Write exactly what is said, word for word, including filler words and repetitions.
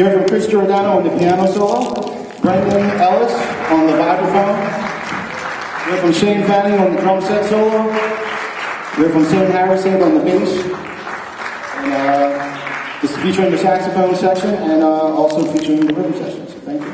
You hear from Chris Giordano on the piano solo, Brendan Ellis on the vibraphone, you hear from Shane Fanning on the drum set solo, you hear from Sam Harasink on the bass, and uh, this is featuring the saxophone section and uh, also featuring the rhythm section, so thank you.